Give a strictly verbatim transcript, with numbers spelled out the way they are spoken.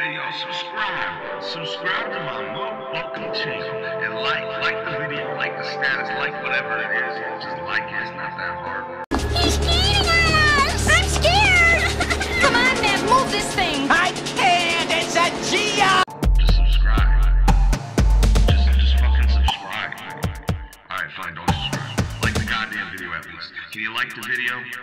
Hey yo, subscribe. Subscribe to my motherfucking channel. And like, like the video, like the status, like whatever it is. Just like it, it's not that hard. He's eating on us! I'm scared! Come on, Matt, move this thing! I can't! It's a G I! Just subscribe. Just, just fucking subscribe. Alright, fine, don't subscribe. Like the goddamn video at least. Can you like the video?